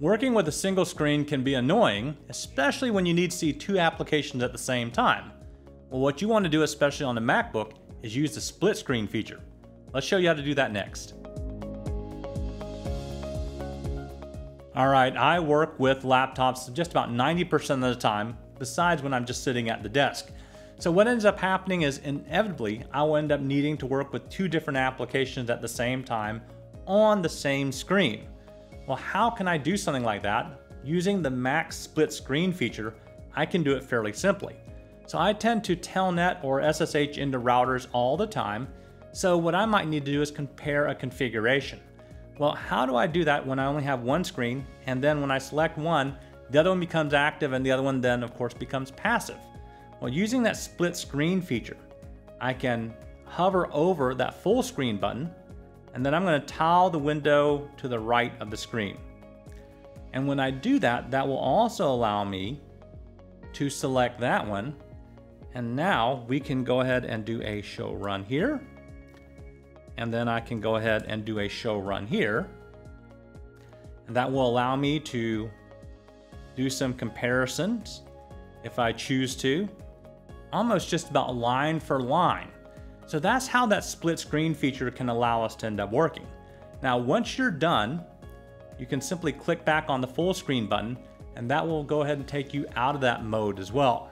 Working with a single screen can be annoying, especially when you need to see two applications at the same time. Well, what you want to do, especially on the MacBook, is use the split screen feature. Let's show you how to do that next. All right, I work with laptops just about 90% of the time, besides when I'm just sitting at the desk. So what ends up happening is inevitably, I'll end up needing to work with two different applications at the same time on the same screen. Well, how can I do something like that? Using the Mac split screen feature, I can do it fairly simply. So I tend to telnet or SSH into routers all the time. So what I might need to do is compare a configuration. Well, how do I do that when I only have one screen? And then when I select one, the other one becomes active and the other one then of course becomes passive. Well, using that split screen feature, I can hover over that full screen button, and then I'm going to tile the window to the right of the screen. And when I do that, that will also allow me to select that one. And now we can go ahead and do a show run here. And then I can go ahead and do a show run here. And that will allow me to do some comparisons if I choose to, almost just about line for line. So that's how that split screen feature can allow us to end up working. Now, once you're done, you can simply click back on the full screen button, and that will go ahead and take you out of that mode as well.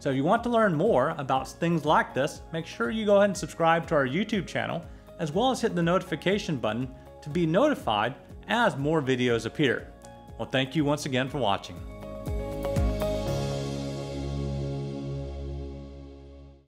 So if you want to learn more about things like this, make sure you go ahead and subscribe to our YouTube channel, as well as hit the notification button to be notified as more videos appear. Well, thank you once again for watching.